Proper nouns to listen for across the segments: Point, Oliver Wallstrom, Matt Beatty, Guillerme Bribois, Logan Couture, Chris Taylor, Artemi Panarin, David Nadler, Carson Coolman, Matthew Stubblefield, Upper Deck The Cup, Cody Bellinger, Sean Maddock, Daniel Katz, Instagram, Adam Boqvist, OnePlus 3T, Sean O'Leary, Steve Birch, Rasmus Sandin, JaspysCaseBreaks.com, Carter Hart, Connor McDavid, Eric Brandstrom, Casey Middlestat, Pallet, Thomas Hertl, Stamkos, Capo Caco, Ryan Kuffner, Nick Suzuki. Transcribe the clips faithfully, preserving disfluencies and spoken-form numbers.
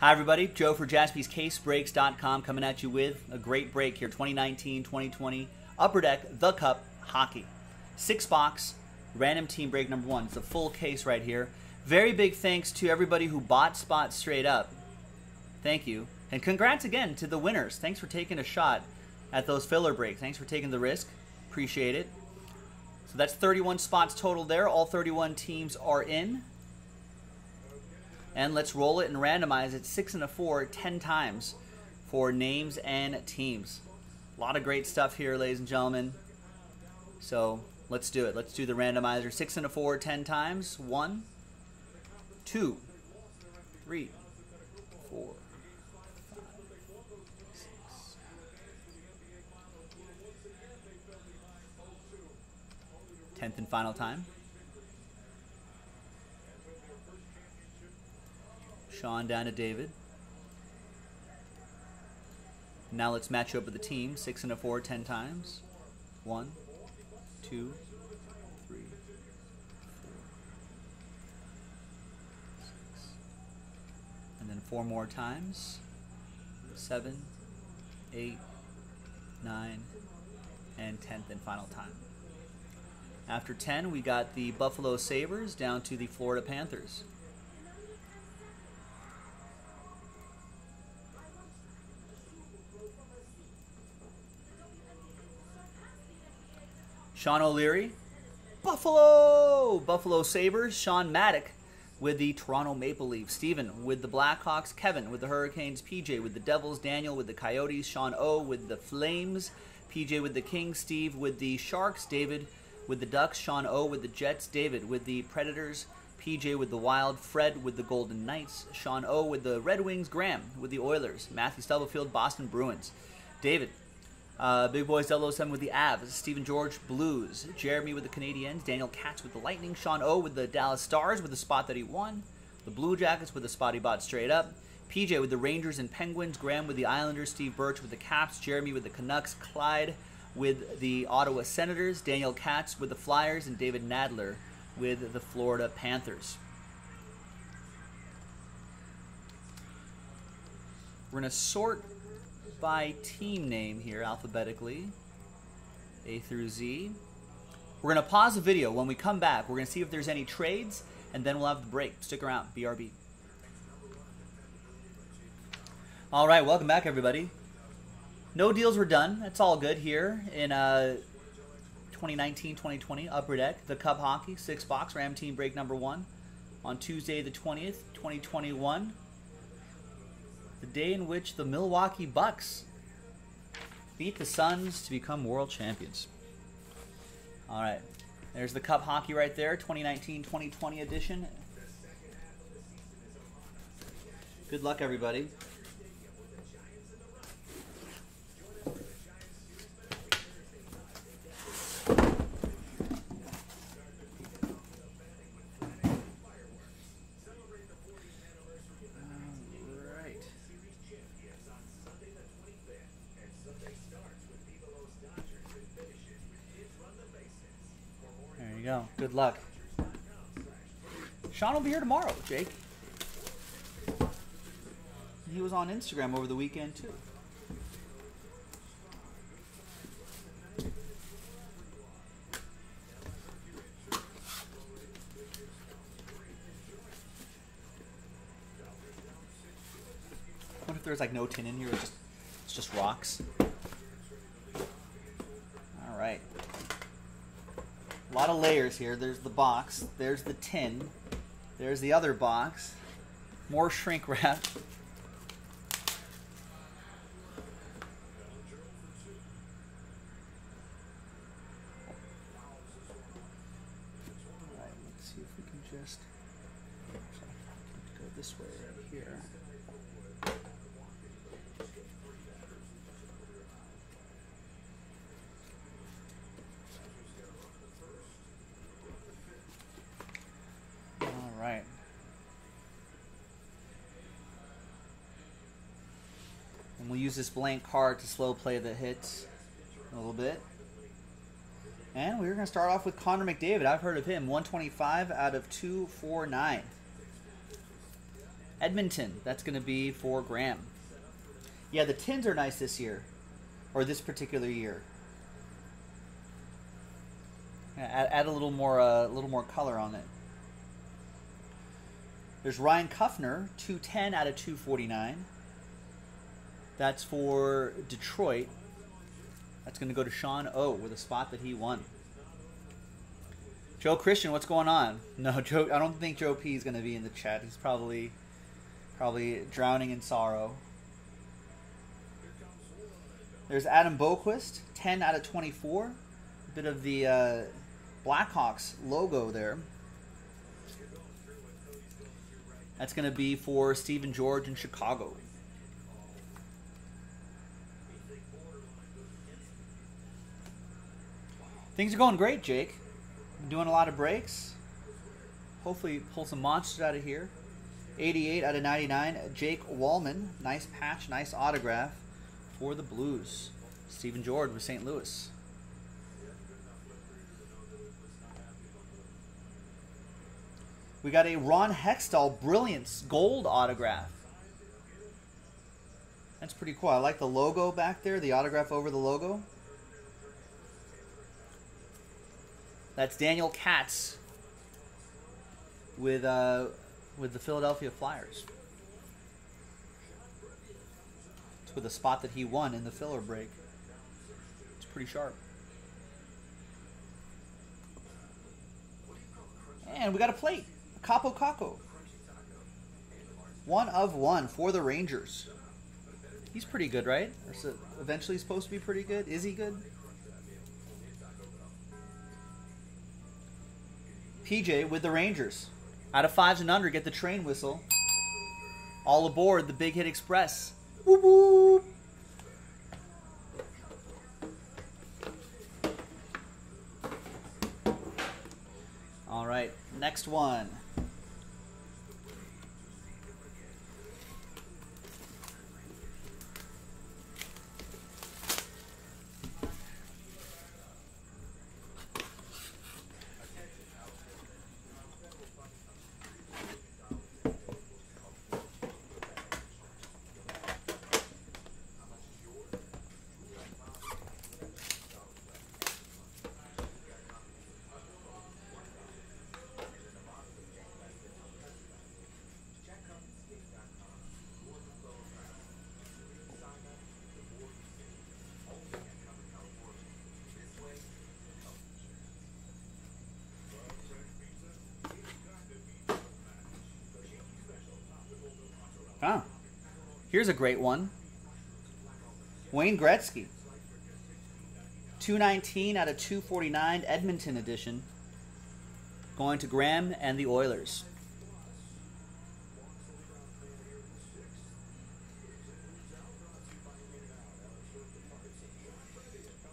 Hi, everybody. Joe for Jaspys Case Breaks dot com coming at you with a great break here. twenty nineteen twenty twenty Upper Deck The Cup Hockey. Six box, random team break number one. It's a full case right here. Very big thanks to everybody who bought spots straight up. Thank you. And congrats again to the winners. Thanks for taking a shot at those filler breaks. Thanks for taking the risk. Appreciate it. So that's thirty-one spots total there. All thirty-one teams are in. And let's roll it and randomize it six and a four, ten times for names and teams. A lot of great stuff here, ladies and gentlemen. So let's do it. Let's do the randomizer. Six and a four, ten times. One, two, three, four, five, six. Tenth and final time. Sean down to David. Now let's match up with the team. Six and a four, ten times. One, two, three, four, six. And then four more times. Seven, eight, nine, and tenth and final time. After ten, we got the Buffalo Sabres down to the Florida Panthers. Sean O'Leary, Buffalo, Buffalo Sabres. Sean Maddock with the Toronto Maple Leafs. Steven with the Blackhawks. Kevin with the Hurricanes. P J with the Devils. Daniel with the Coyotes. Sean O with the Flames. P J with the Kings. Steve with the Sharks. David with the Ducks. Sean O with the Jets. David with the Predators. P J with the Wild. Fred with the Golden Knights. Sean O with the Red Wings. Graham with the Oilers. Matthew Stubblefield, Boston Bruins. David. Uh, Big Boys double oh seven with the Avs. Stephen George, Blues. Jeremy with the Canadiens. Daniel Katz with the Lightning. Sean O with the Dallas Stars with the spot that he won. The Blue Jackets with the spot he bought straight up. P J with the Rangers and Penguins. Graham with the Islanders. Steve Birch with the Caps. Jeremy with the Canucks. Clyde with the Ottawa Senators. Daniel Katz with the Flyers. And David Nadler with the Florida Panthers. We're going to sort by team name here alphabetically, A through Z. We're going to pause the video. When we come back, we're going to see if there's any trades, and then we'll have the break. Stick around. B R B. All right, welcome back, everybody. No deals were done. That's all good here in uh, twenty nineteen twenty twenty Upper Deck, the Cup Hockey, six box, Ram Team Break number one on Tuesday the twentieth, twenty twenty-one. The day in which the Milwaukee Bucks beat the Suns to become world champions. All right. There's the Cup Hockey right there, twenty nineteen twenty twenty edition. Good luck, everybody. No, good luck. Sean will be here tomorrow, Jake. He was on Instagram over the weekend, too. What if there's like no tin in here? It's just, it's just rocks. All right. A lot of layers here. There's the box. There's the tin. There's the other box. More shrink wrap. All right, let's see if we can just go this way right here. Use this blank card to slow play the hits a little bit. And we're going to start off with Connor McDavid. I've heard of him. one twenty-five out of two forty-nine. Edmonton, that's going to be for Graham. Yeah, the tins are nice this year, or this particular year. Add, add a little more, a uh, little more color on it. There's Ryan Kuffner, two ten out of two forty-nine. That's for Detroit. That's going to go to Sean O with a spot that he won. Joe Christian, what's going on? No, Joe. I don't think Joe P is going to be in the chat. He's probably, probably drowning in sorrow. There's Adam Boqvist, ten out of twenty-four. A bit of the uh, Blackhawks logo there. That's going to be for Stephen George in Chicago. Things are going great, Jake. I'm doing a lot of breaks. Hopefully pull some monsters out of here. eighty-eight out of ninety-nine, Jake Wallman. Nice patch, nice autograph for the Blues. Stephen George with Saint Louis. We got a Ron Hextall Brilliance gold autograph. That's pretty cool. I like the logo back there, the autograph over the logo. That's Daniel Katz with uh, with the Philadelphia Flyers. It's with a spot that he won in the filler break. It's pretty sharp. And we got a plate. Capo Caco. One of one for the Rangers. He's pretty good, right? Or so eventually he's supposed to be pretty good. Is he good? P J with the Rangers. Out of fives and under, get the train whistle. All aboard the Big Hit Express. Whoop, whoop. All right, next one. Huh. Here's a great one. Wayne Gretzky. two nineteen out of two forty-nine, Edmonton edition. Going to Graham and the Oilers.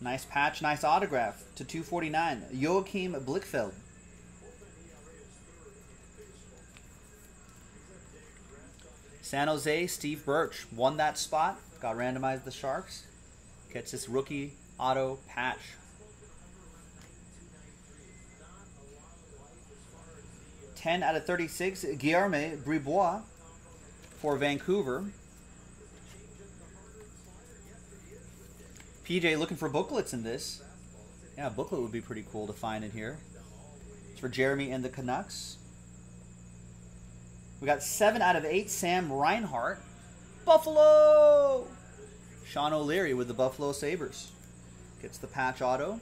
Nice patch, nice autograph to two forty-nine. Joachim Blickfeldt. San Jose, Steve Birch won that spot. Got randomized the Sharks. Gets this rookie auto patch. ten out of thirty-six, Guillerme Bribois for Vancouver. P J looking for booklets in this. Yeah, a booklet would be pretty cool to find in here. It's for Jeremy and the Canucks. We got seven out of eight, Sam Reinhart. Buffalo! Sean O'Leary with the Buffalo Sabres. Gets the patch auto.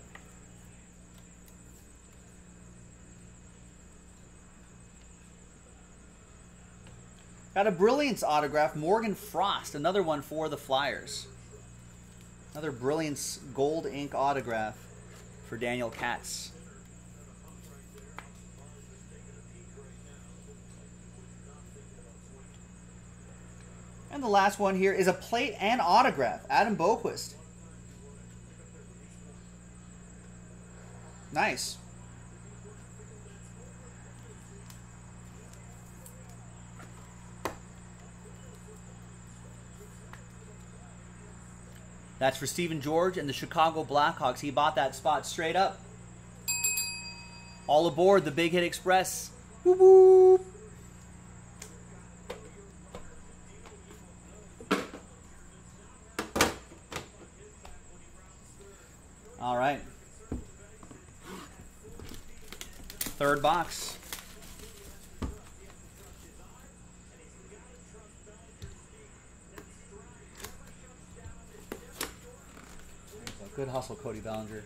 Got a Brilliance autograph, Morgan Frost. Another one for the Flyers. Another Brilliance gold ink autograph for Daniel Katz. And the last one here is a plate and autograph. Adam Boqvist. Nice. That's for Stephen George and the Chicago Blackhawks. He bought that spot straight up. All aboard the Big Hit Express. Woo-woo. Third box. Good hustle, Cody Bellinger.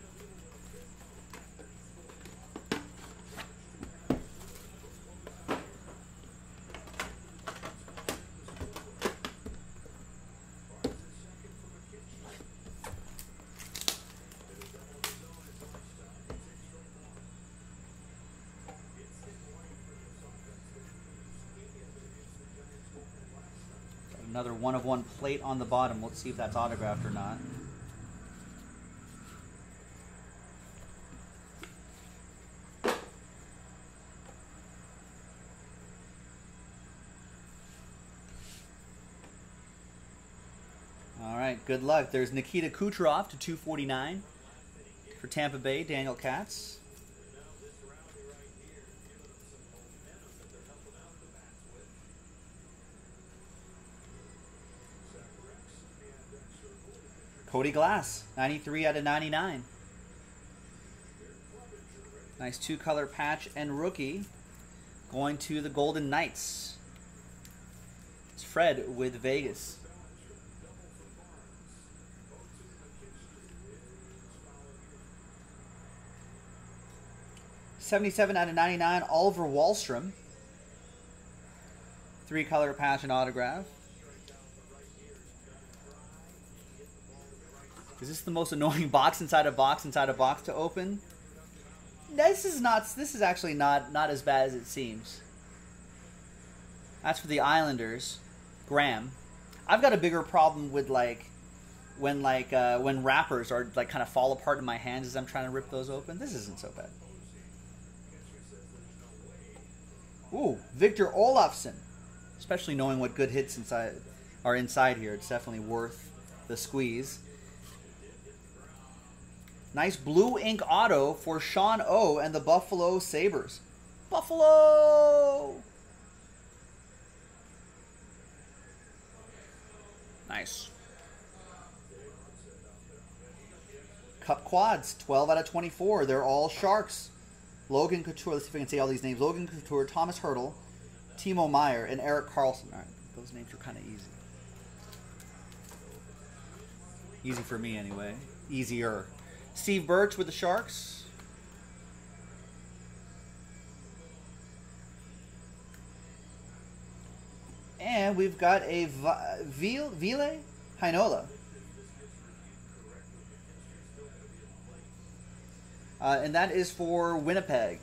Another one of one plate on the bottom. Let's see if that's autographed or not. All right, good luck. There's Nikita Kucherov to two forty-nine for Tampa Bay, Daniel Katz. Cody Glass, ninety-three out of ninety-nine. Nice two-color patch and rookie going to the Golden Knights. It's Fred with Vegas. seventy-seven out of ninety-nine, Oliver Wallstrom. Three-color patch and autograph. Is this the most annoying box inside a box inside a box to open? This is not. This is actually not not as bad as it seems. That's for the Islanders, Graham. I've got a bigger problem with like when like uh, when wrappers are like kind of fall apart in my hands as I'm trying to rip those open. This isn't so bad. Ooh, Victor Olafsson. Especially knowing what good hits inside are inside here, it's definitely worth the squeeze. Nice blue ink auto for Sean O and the Buffalo Sabres. Buffalo! Nice. Cup quads, twelve out of twenty-four. They're all Sharks. Logan Couture, let's see if I can say all these names. Logan Couture, Thomas Hertl, Timo Meyer, and Eric Carlson. All right, those names are kind of easy. Easy for me anyway. Easier. Steve Birch with the Sharks. And we've got a Ville Hainola. Uh, and that is for Winnipeg.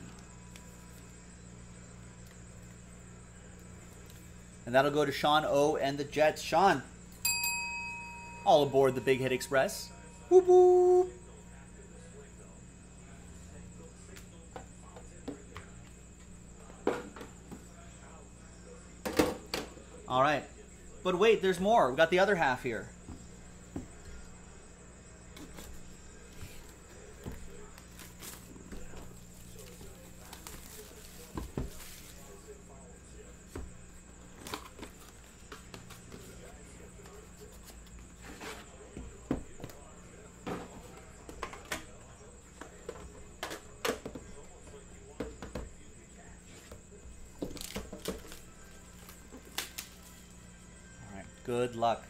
And that'll go to Sean O and the Jets. Sean, all aboard the Big Hit Express. Whoop, whoop. All right, but wait, there's more. We've got the other half here. Good luck.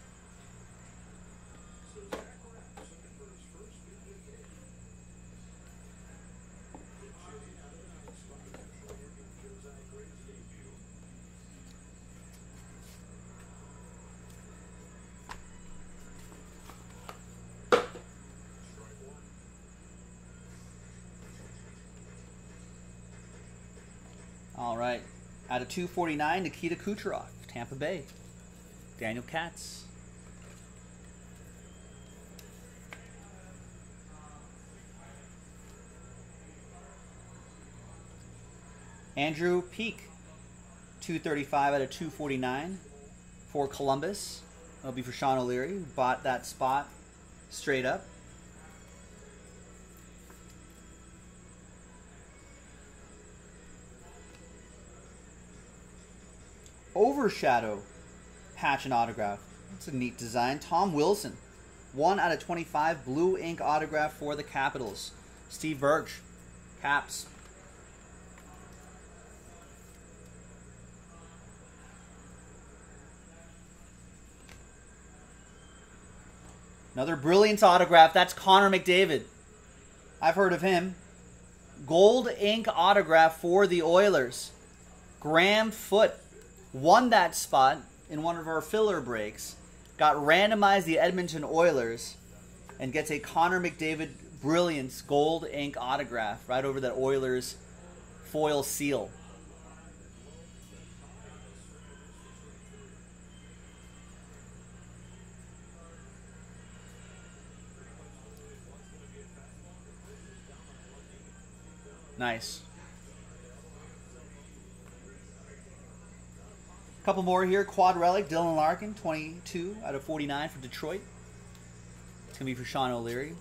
All right. Out of two forty-nine, Nikita Kucherov, Tampa Bay. Daniel Katz. Andrew Peak, two thirty-five out of two forty-nine for Columbus. That'll be for Sean O'Leary, who bought that spot straight up. Overshadow. Patch and autograph. That's a neat design. Tom Wilson, one out of twenty-five, blue ink autograph for the Capitals. Steve Berge, Caps. Another brilliant autograph. That's Connor McDavid. I've heard of him. Gold ink autograph for the Oilers. Graham Foote won that spot in one of our filler breaks. Got randomized the Edmonton Oilers and gets a Connor McDavid brilliance gold ink autograph right over that Oilers foil seal. Nice. Couple more here. Quad relic, Dylan Larkin, twenty-two out of forty-nine for Detroit. It's going to be for Sean O'Leary.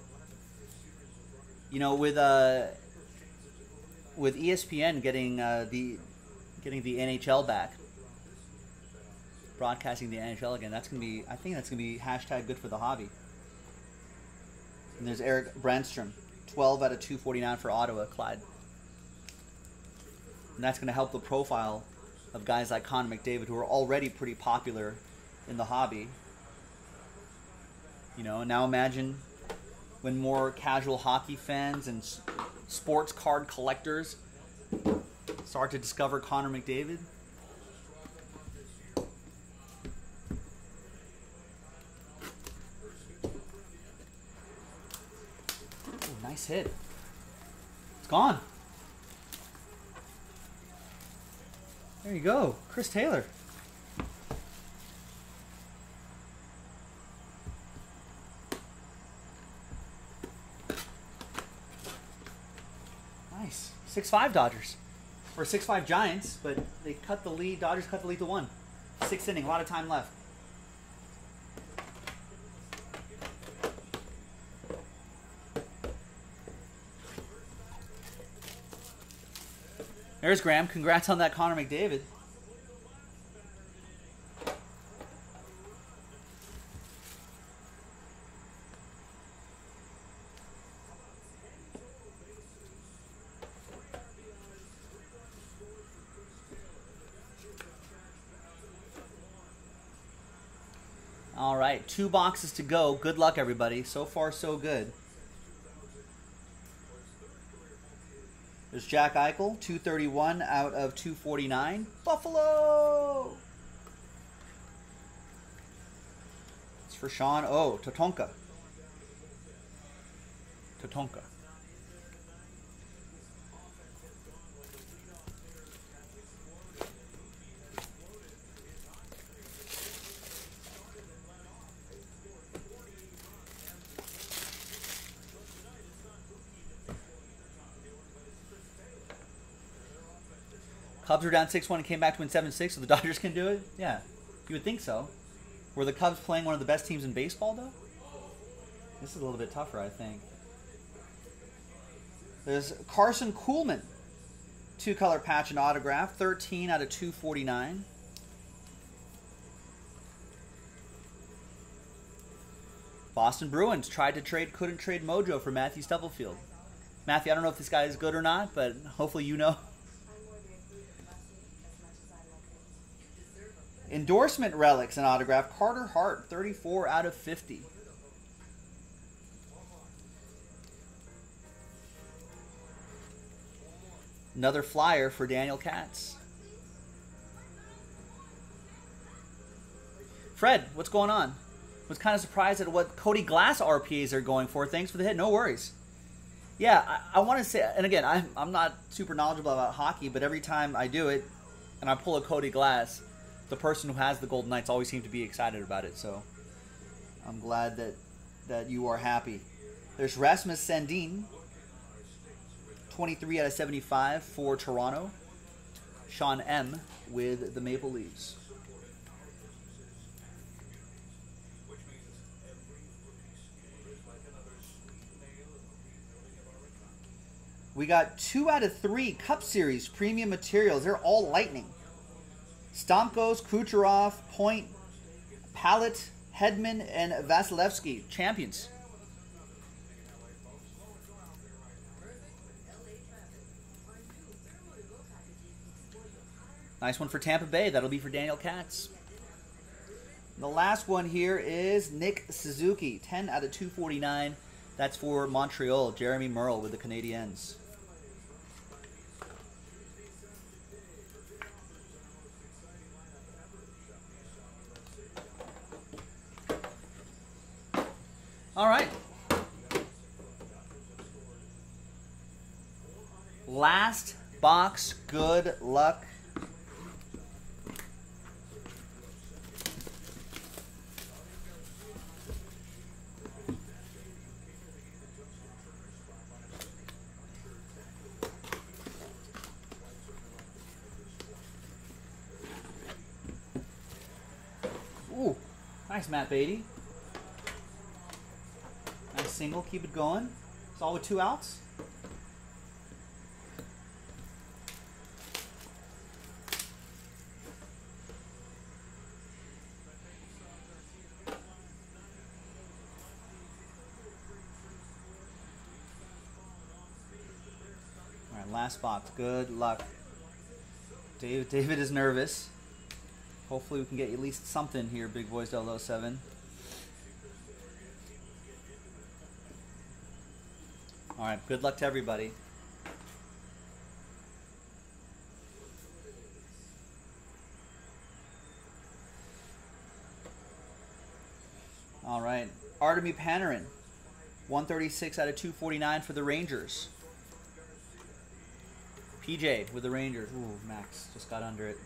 You know, with uh, with E S P N getting uh, the getting the N H L back, broadcasting the N H L again, that's going to be, I think that's going to be hashtag good for the hobby. And there's Eric Brandstrom, twelve out of two forty-nine for Ottawa, Clyde. And that's going to help the profile of guys like Connor McDavid, who are already pretty popular in the hobby. You know, now imagine when more casual hockey fans and sports card collectors start to discover Connor McDavid. Ooh, nice hit. It's gone. There you go, Chris Taylor. Nice. six five Dodgers. Or six five Giants, but they cut the lead. Dodgers cut the lead to one. Sixth inning, a lot of time left. There's Graham. Congrats on that, Connor McDavid. All right, two boxes to go. Good luck, everybody. So far, so good. There's Jack Eichel, two thirty-one out of two forty-nine. Buffalo! It's for Sean O. Tatonka. Tatonka. Cubs were down six one and came back to win seven six, so the Dodgers can do it? Yeah, you would think so. Were the Cubs playing one of the best teams in baseball, though? This is a little bit tougher, I think. There's Carson Coolman. Two-color patch and autograph, thirteen out of two forty-nine. Boston Bruins tried to trade, couldn't trade Mojo for Matthew Stubblefield. Matthew, I don't know if this guy is good or not, but hopefully you know. Endorsement relics and autograph, Carter Hart, thirty-four out of fifty. Another flyer for Daniel Katz. Fred, what's going on? Was kind of surprised at what Cody Glass R P As are going for. Thanks for the hit. No worries. Yeah, I, I want to say, and again, I'm, I'm not super knowledgeable about hockey, but every time I do it and I pull a Cody Glass, the person who has the Golden Knights always seemed to be excited about it, so I'm glad that that you are happy. There's Rasmus Sandin, twenty-three out of seventy-five for Toronto. Sean M. with the Maple Leafs. We got two out of three Cup Series premium materials. They're all Lightning. Stamkos, Kucherov, Point, Pallet, Hedman, and Vasilevsky, champions. Nice one for Tampa Bay. That'll be for Daniel Katz. The last one here is Nick Suzuki, ten out of two forty-nine. That's for Montreal, Jeremy Merle with the Canadiens. All right. Last box, good luck. Ooh, nice Matt Beatty. Nice single, keep it going. It's all with two outs. Last box. Good luck. David David is nervous. Hopefully we can get at least something here, Big Boys double oh seven. Alright, good luck to everybody. Alright. Artemi Panarin. one thirty-six out of two forty-nine for the Rangers. P J with the Rangers. Ooh, Max just got under it.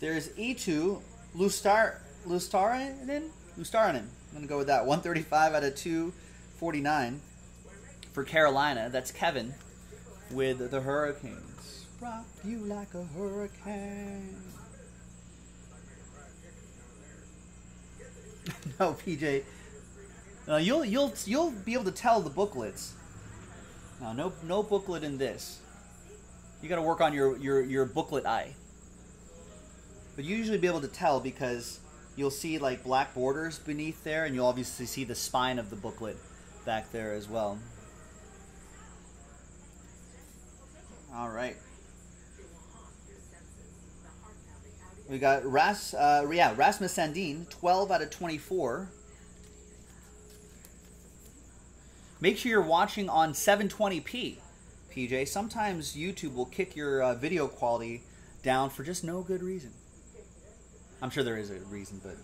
There's E two, Lustar, Lustarinen? Lustarinen. I'm going to go with that. one thirty-five out of two forty-nine for Carolina. That's Kevin with the Hurricanes. Rock you like a hurricane. No, P J. Uh, you'll you'll you'll be able to tell the booklets. No, no no booklet in this. You got to work on your your your booklet eye. But you usually be able to tell because you'll see like black borders beneath there, and you'll obviously see the spine of the booklet back there as well. All right. We got Ras uh, yeah Rasmus Sandin, twelve out of twenty-four. Make sure you're watching on seven twenty p, P J. Sometimes YouTube will kick your uh, video quality down for just no good reason. I'm sure there is a reason, but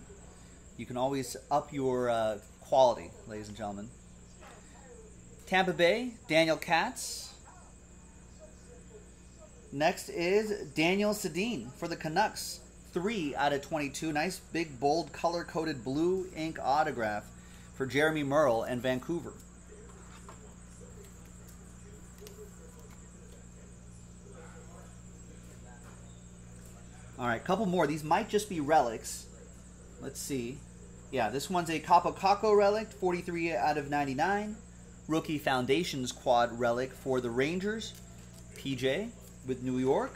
you can always up your uh, quality, ladies and gentlemen. Tampa Bay, Daniel Katz. Next is Daniel Sedin for the Canucks, three out of twenty-two. Nice, big, bold, color-coded blue ink autograph for Jeremy Merle and Vancouver. All right, couple more. These might just be relics. Let's see. Yeah, this one's a Capo Caco relic, forty-three out of ninety-nine. Rookie Foundations quad relic for the Rangers. P J with New York.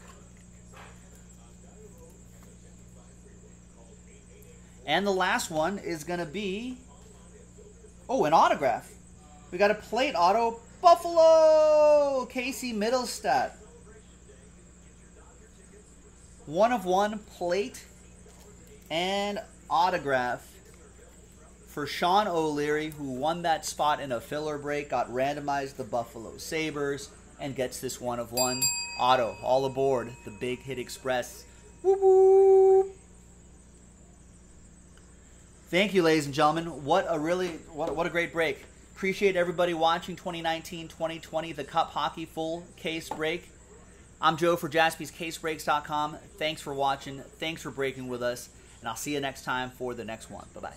And the last one is going to be... Oh, an autograph. We got a plate auto. Buffalo! Casey Middlestat. One of one plate and autograph for Sean O'Leary, who won that spot in a filler break, got randomized the Buffalo Sabres, and gets this one of one auto. All aboard the Big Hit Express. Whoop, whoop. Thank you, ladies and gentlemen. What a really what, what a great break. Appreciate everybody watching twenty nineteen twenty twenty, the Cup Hockey Full Case Break. I'm Joe for Jaspys Case Breaks dot com. Thanks for watching. Thanks for breaking with us. And I'll see you next time for the next one. Bye-bye.